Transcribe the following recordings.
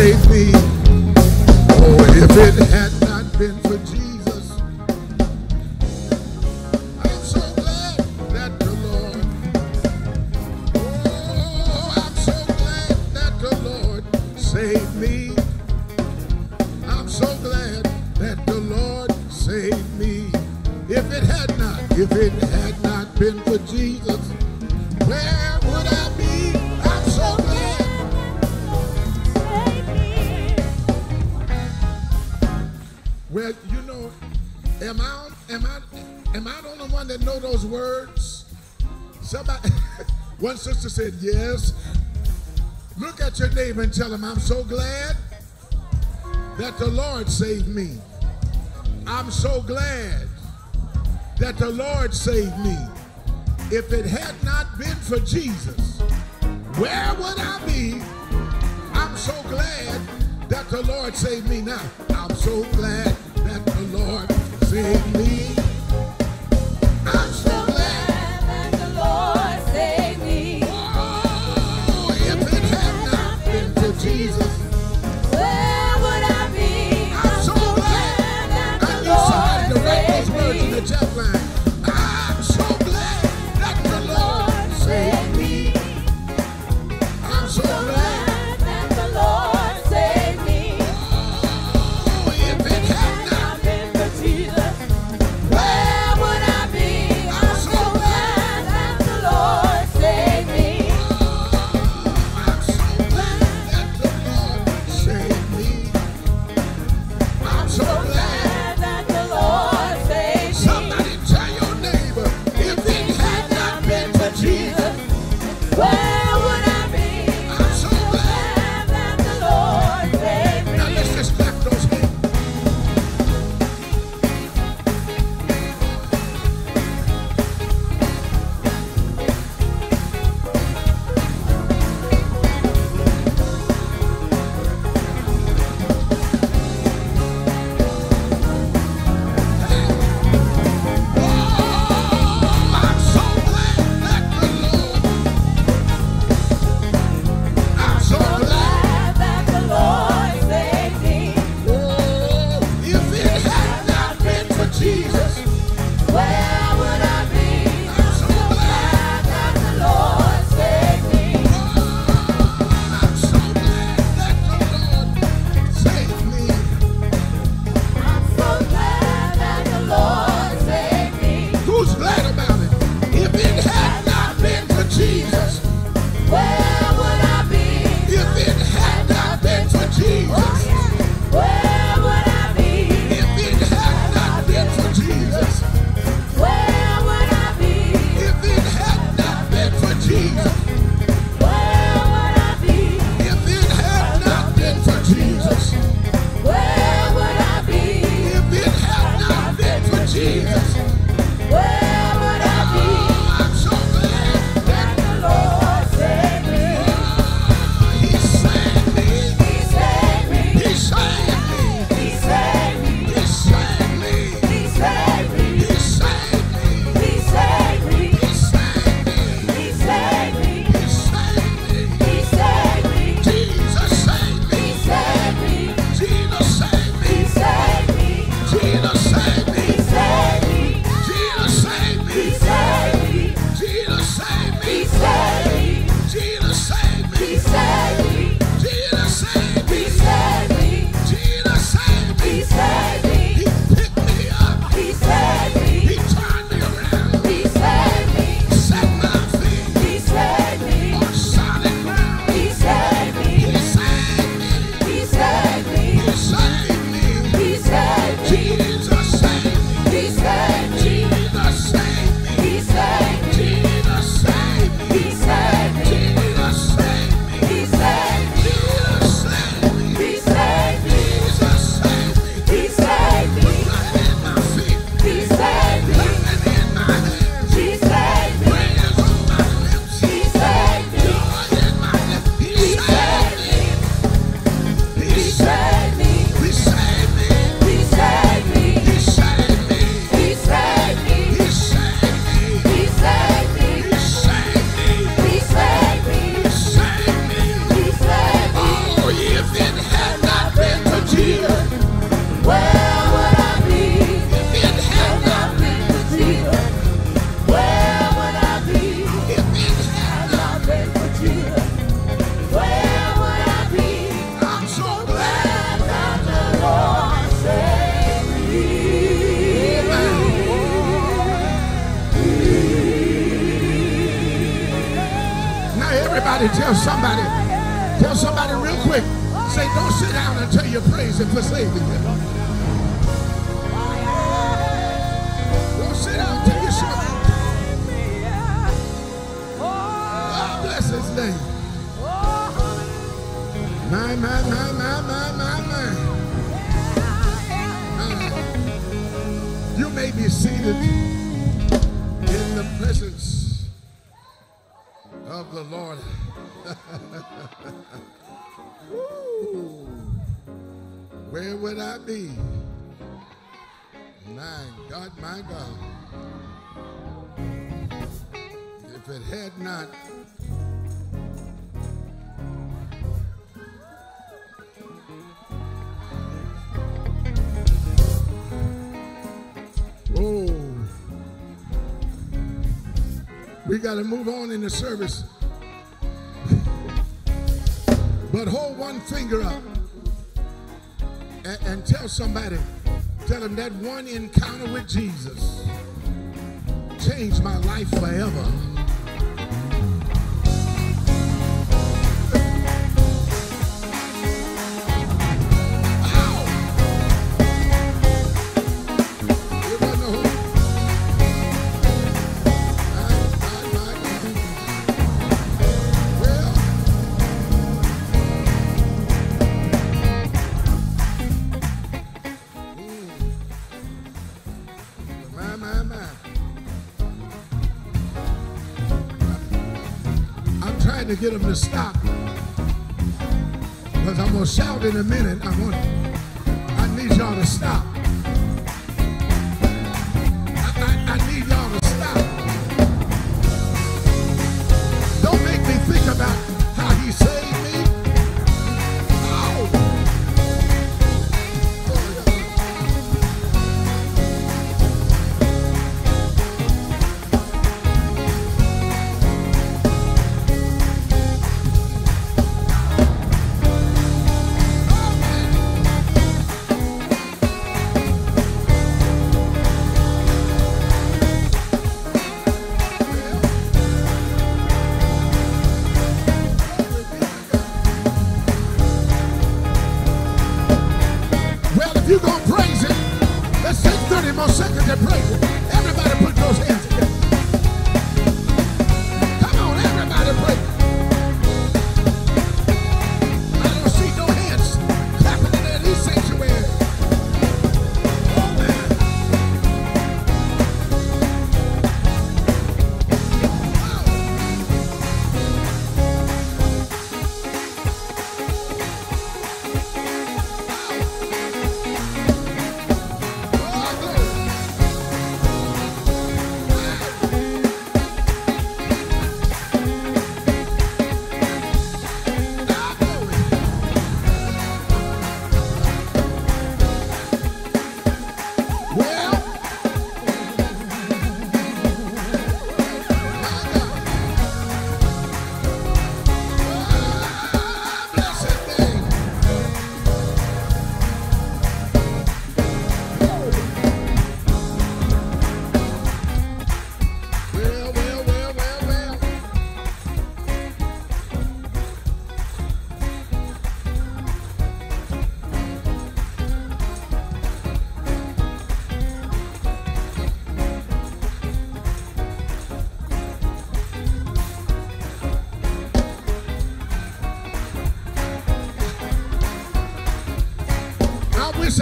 save me. Oh, if it had not been for Jesus, I'm so glad that the Lord, oh, I'm so glad that the Lord saved me. I'm so glad that the Lord saved me. If it had not been for Jesus, where would I be? I'm so glad. Well, you know, am I the only one that know those words? Somebody, one sister said yes. Look at your neighbor and tell him, I'm so glad that the Lord saved me. I'm so glad that the Lord saved me. If it had not been for Jesus, where would I be? I'm so glad that the Lord saved me. Now, I'm so glad that the Lord saved me. I'm so glad that the Lord saved me. Oh, if it had not been for Jesus, where would I be? I'm so glad that the Lord saved me. I need somebody to write those words in the chat line. Somebody tell somebody. Tell somebody real quick. Say, don't sit down until you praise Him for saving you. Don't sit down until you shout. Oh, bless His name. My. You may be seated in the presence of the Lord. Woo. Where would I be? My God, my God. If it had not we got to move on in the service. But hold one finger up and tell somebody, tell them that one encounter with Jesus changed my life forever. To get them to stop, because I'm gonna shout in a minute. I need y'all to stop. I need y'all to stop. Don't make me think about how He saved me. You're going to praise Him. Let's take 30 more seconds and praise Him. Everybody put those hands together. Come on, everybody praise Him. I don't see no hands clapping in that sanctuary. Oh,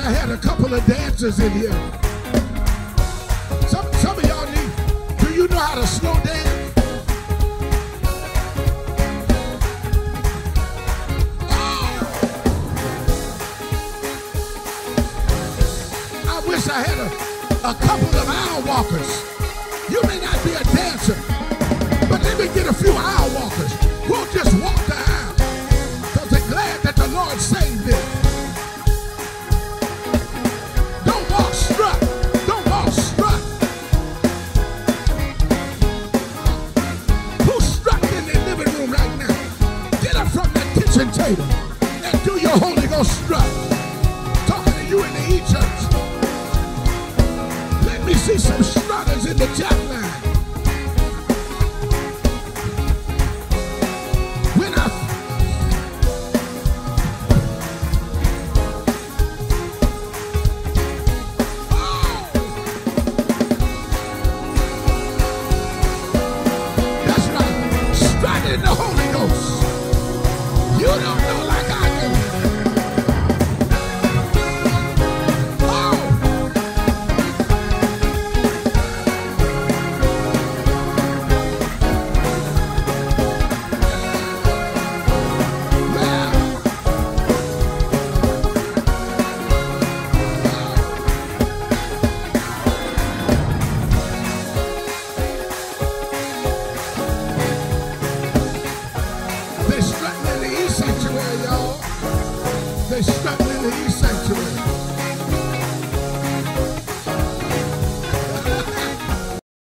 I had a couple of dancers in here. Some of y'all need, do you know how to slow dance? Oh! I wish I had a couple of aisle walkers. You may not be a dancer, but let me get a few aisle walkers. We'll just walk the aisle, because they're glad that the Lord saved them. And do your Holy Ghost strut. Talking to you in the E-church. Let me see some strutters in the chapel.